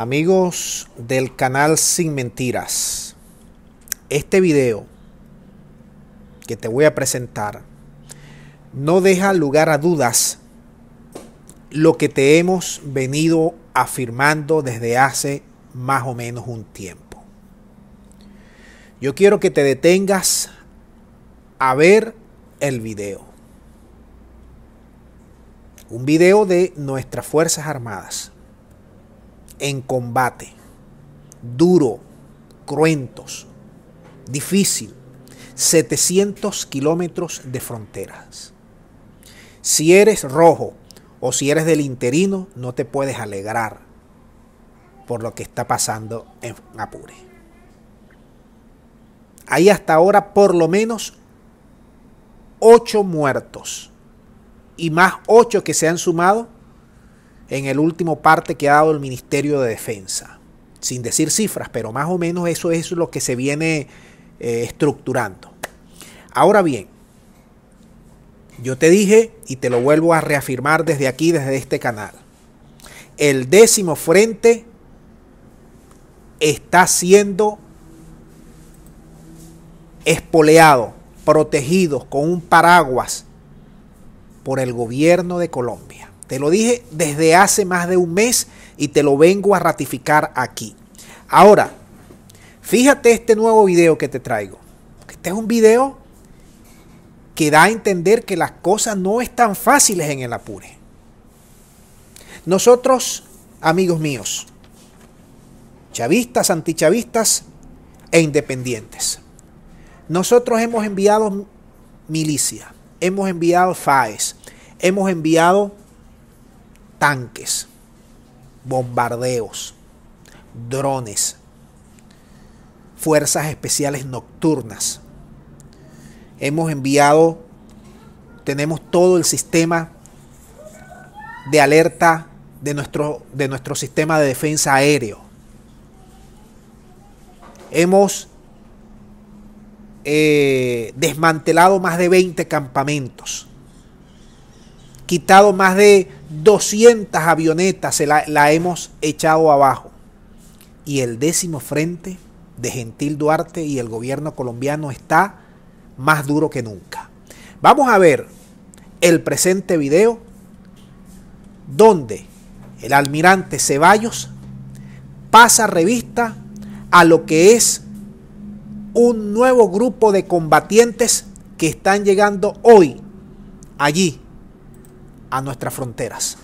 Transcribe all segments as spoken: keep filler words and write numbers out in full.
Amigos del canal Sin Mentiras, este video que te voy a presentar no deja lugar a dudas lo que te hemos venido afirmando desde hace más o menos un tiempo. Yo quiero que te detengas a ver el video. Un video de nuestras Fuerzas Armadas en combate, duro, cruentos, difícil, setecientos kilómetros de fronteras. Si eres rojo o si eres del interino, no te puedes alegrar por lo que está pasando en Apure. Hay hasta ahora por lo menos ocho muertos y más ocho que se han sumado en el último parte que ha dado el Ministerio de Defensa, sin decir cifras, pero más o menos eso es lo que se viene eh, estructurando. Ahora bien, yo te dije y te lo vuelvo a reafirmar desde aquí, desde este canal, el décimo frente está siendo espoleado, protegido con un paraguas por el gobierno de Colombia. Te lo dije desde hace más de un mes y te lo vengo a ratificar aquí. Ahora, fíjate este nuevo video que te traigo. Este es un video que da a entender que las cosas no están fáciles en el Apure. Nosotros, amigos míos, chavistas, antichavistas e independientes, nosotros hemos enviado milicia, hemos enviado F A E S, hemos enviado tanques, bombardeos, drones, fuerzas especiales nocturnas. Hemos enviado, tenemos todo el sistema de alerta de nuestro, de nuestro sistema de defensa aéreo. Hemos eh, desmantelado más de veinte campamentos. Quitado más de doscientas avionetas, se la, la hemos echado abajo. Y el décimo frente de Gentil Duarte y el gobierno colombiano está más duro que nunca. Vamos a ver el presente video donde el almirante Ceballos pasa revista a lo que es un nuevo grupo de combatientes que están llegando hoy allí a nuestras fronteras,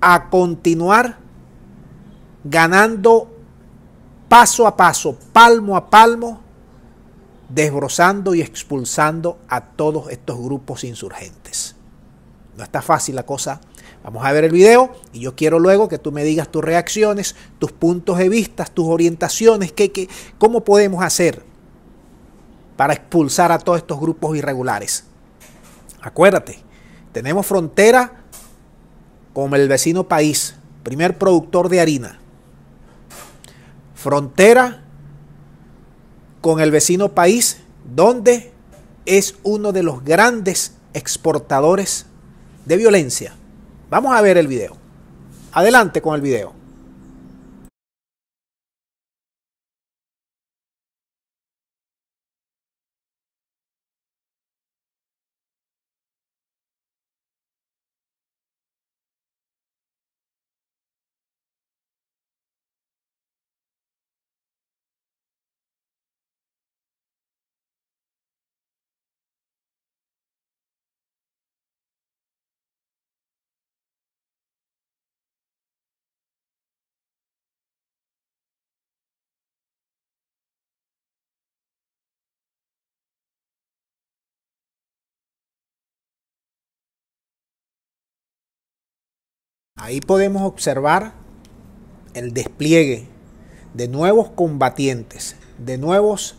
a continuar ganando paso a paso, palmo a palmo, desbrozando y expulsando a todos estos grupos insurgentes. No está fácil la cosa. Vamos a ver el video y yo quiero luego que tú me digas tus reacciones, tus puntos de vista, tus orientaciones, que, que, cómo podemos hacer para expulsar a todos estos grupos irregulares. Acuérdate, tenemos frontera con el vecino país, primer productor de harina. Frontera con el vecino país donde es uno de los grandes exportadores de violencia. Vamos a ver el video. Adelante con el video. Ahí podemos observar el despliegue de nuevos combatientes, de nuevos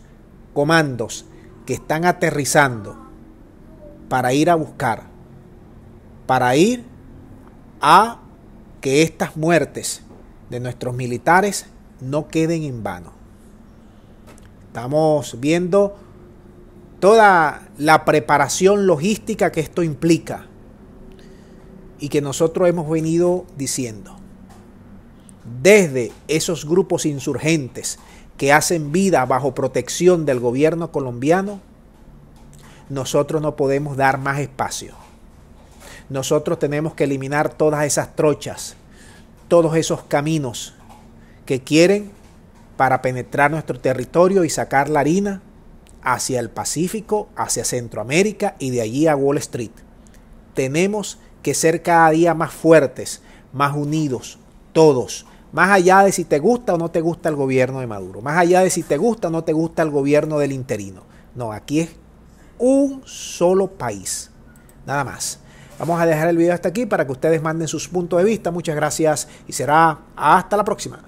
comandos que están aterrizando para ir a buscar, para ir a que estas muertes de nuestros militares no queden en vano. Estamos viendo toda la preparación logística que esto implica. Y que nosotros hemos venido diciendo, desde esos grupos insurgentes que hacen vida bajo protección del gobierno colombiano, nosotros no podemos dar más espacio. Nosotros tenemos que eliminar todas esas trochas, todos esos caminos que quieren para penetrar nuestro territorio y sacar la harina hacia el Pacífico, hacia Centroamérica y de allí a Wall Street. Tenemos que ser cada día más fuertes, más unidos, todos, más allá de si te gusta o no te gusta el gobierno de Maduro, más allá de si te gusta o no te gusta el gobierno del interino. No, aquí es un solo país, nada más. Vamos a dejar el video hasta aquí para que ustedes manden sus puntos de vista. Muchas gracias y será hasta la próxima.